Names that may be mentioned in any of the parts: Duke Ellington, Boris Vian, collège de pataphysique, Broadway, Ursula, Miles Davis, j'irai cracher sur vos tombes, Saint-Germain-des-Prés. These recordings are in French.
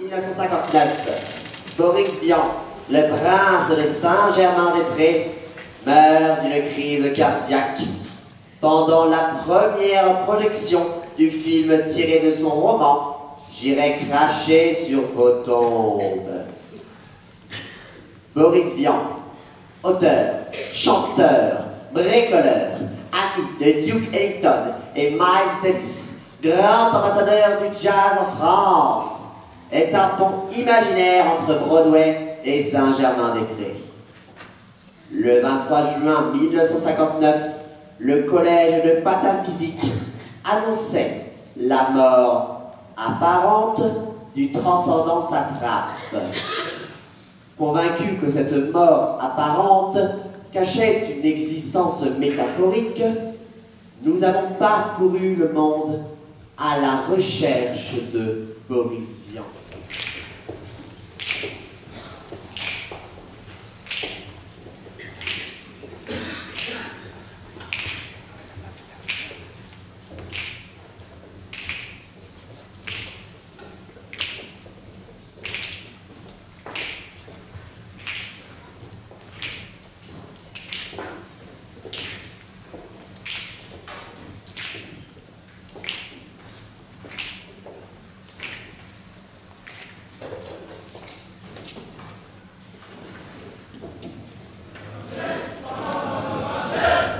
1959, Boris Vian, le prince de Saint-Germain-des-Prés, meurt d'une crise cardiaque pendant la première projection du film tiré de son roman « J'irai cracher sur vos tombes ». Boris Vian, auteur, chanteur, bricoleur, ami de Duke Ellington et Miles Davis, grand ambassadeur du jazz en France, est un pont imaginaire entre Broadway et Saint-Germain-des-Prés. Le 23 juin 1959, le collège de pataphysique annonçait la mort apparente du transcendant satrape. Convaincu que cette mort apparente cachait une existence métaphorique, nous avons parcouru le monde à la recherche de Boris Vian.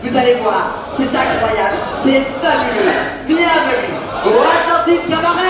Vous allez voir, c'est incroyable, c'est fabuleux. Bienvenue au Atlantique Cabaret.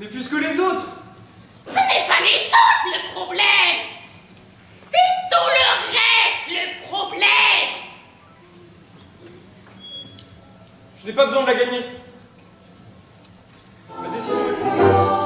Mais plus que les autres. Ce n'est pas les autres le problème. C'est tout le reste le problème. Je n'ai pas besoin de la gagner. Ma décision est...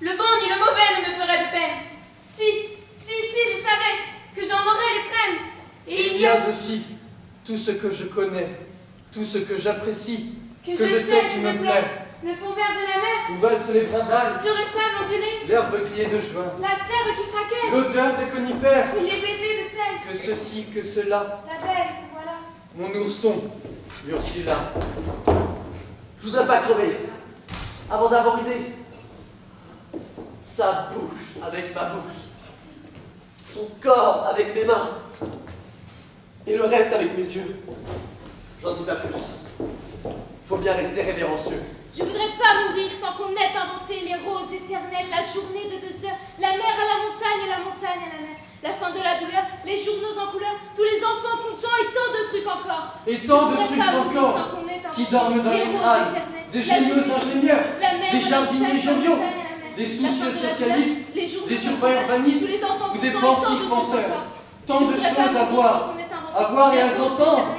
Le bon ni le mauvais ne me ferait de peine. Si je savais que mais aussi tout ce que je connais, tout ce que j'apprécie, que je sais qui me plaît. Le fond vert de la mer, où valsent les brindales, sur le sable ondulé, l'herbe criée de juin, la terre qui craquait, l'odeur des conifères, et les baisers de sel, que ceci, que cela, la belle, voilà. Mon ourson, Ursula. Je voudrais pas crever, avant d'arboriser sa bouche avec ma bouche, son corps avec mes mains, et le reste avec mes yeux. J'en dis pas plus. Faut bien rester révérencieux. Je voudrais pas mourir sans qu'on ait inventé les roses éternelles, la journée de 2 heures, la mer à la montagne et la montagne à la mer, la fin de la douleur, les journaux en couleur, tous les enfants contents et tant de trucs encore. Et tant de trucs encore qui dorment dans les crânes, des géniaux ingénieurs, des jardiniers joviaux, des soucieux socialistes, des surveillants urbanistes ou des pensifs penseurs. Tant de choses à voir et à s'entendre.